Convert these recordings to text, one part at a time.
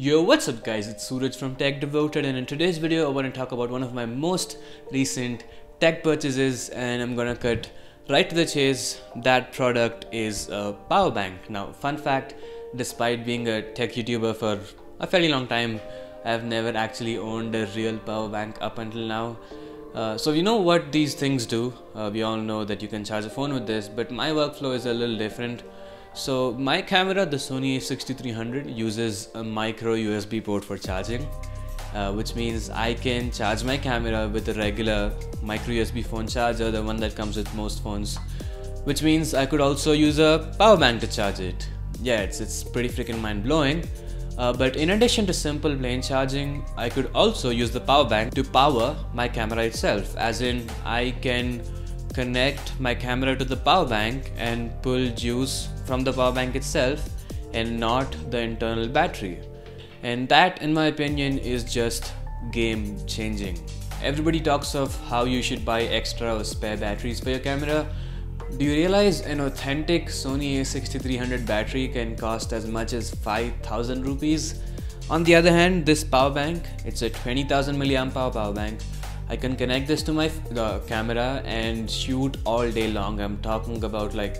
Yo, what's up guys, it's Suraj from Tech Devoted, and in today's video I want to talk about one of my most recent tech purchases, and I'm gonna cut right to the chase. That product is a power bank. Now, fun fact, despite being a tech YouTuber for a fairly long time, I've never actually owned a real power bank up until now. So you know what these things do. We all know that you can charge a phone with this, but my workflow is a little different. So my camera, the Sony A6300, uses a micro USB port for charging, which means I can charge my camera with a regular micro USB phone charger, the one that comes with most phones, which means I could also use a power bank to charge it. Yeah, it's pretty freaking mind-blowing. But in addition to simple plain charging, I could also use the power bank to power my camera itself, as in I can connect my camera to the power bank and pull juice from the power bank itself and not the internal battery. And that, in my opinion, is just game changing. Everybody talks of how you should buy extra or spare batteries for your camera. Do you realize an authentic Sony A6300 battery can cost as much as 5,000 rupees? On the other hand, this power bank, it's a 20,000 mAh power bank. I can connect this to my camera and shoot all day long. I'm talking about like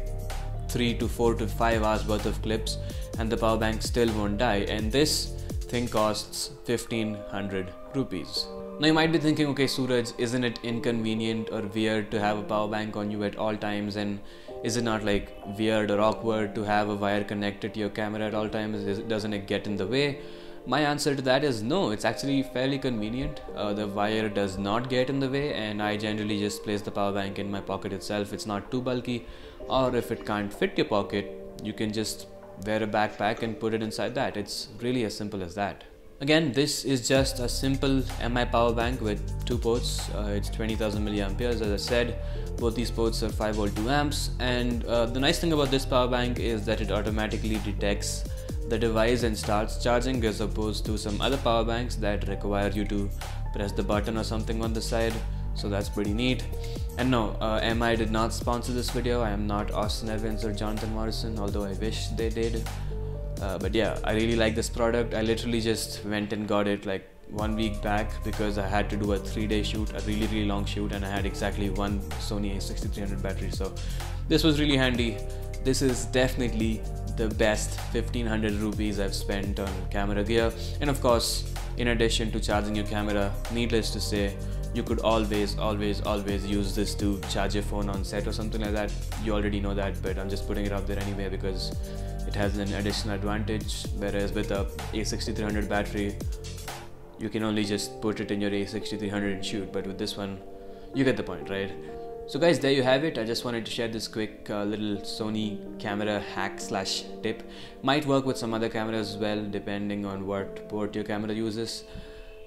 3 to 4 to 5 hours worth of clips, and the power bank still won't die. And this thing costs 1500 rupees. Now you might be thinking, okay Suraj, isn't it inconvenient or weird to have a power bank on you at all times, and is it not like weird or awkward to have a wire connected to your camera at all times? Doesn't it get in the way? My answer to that is no, it's actually fairly convenient. The wire does not get in the way, and I generally just place the power bank in my pocket itself. It's not too bulky, or if it can't fit your pocket, you can just wear a backpack and put it inside that. It's really as simple as that. Again, this is just a simple MI power bank with two ports. It's 20,000 milliamperes, as I said. Both these ports are 5V 2 amps, and the nice thing about this power bank is that it automatically detects the device and starts charging, as opposed to some other power banks that require you to press the button or something on the side. So that's pretty neat. And no, MI did not sponsor this video. I am not Austin Evans or Jonathan Morrison, although I wish they did. But yeah, I really like this product. I literally just went and got it like 1 week back because I had to do a 3-day shoot, a really long shoot, and I had exactly one Sony A6300 battery. So this was really handy. This is definitely the best 1500 rupees I've spent on camera gear. And of course, in addition to charging your camera, needless to say, you could always use this to charge your phone on set or something like that. You already know that, but I'm just putting it out there anyway because it has an additional advantage. Whereas with a A6300 battery, you can only just put it in your A6300 and shoot, but with this one, you get the point, right? So guys, there you have it. I just wanted to share this quick little Sony camera hack slash tip. Might work with some other cameras as well, depending on what port your camera uses.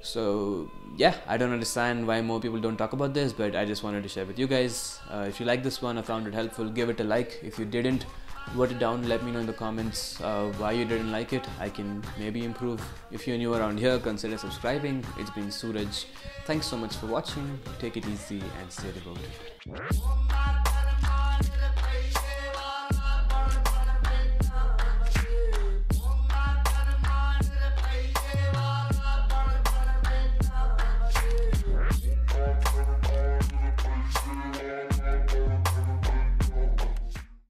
So yeah, I don't understand why more people don't talk about this, but I just wanted to share with you guys. If you like this one, I found it helpful, give it a like. If you didn't, vote it down. Let me know in the comments why you didn't like it. I can maybe improve. If you're new around here, consider subscribing. It's been Suraj. Thanks so much for watching. Take it easy and stay devoted.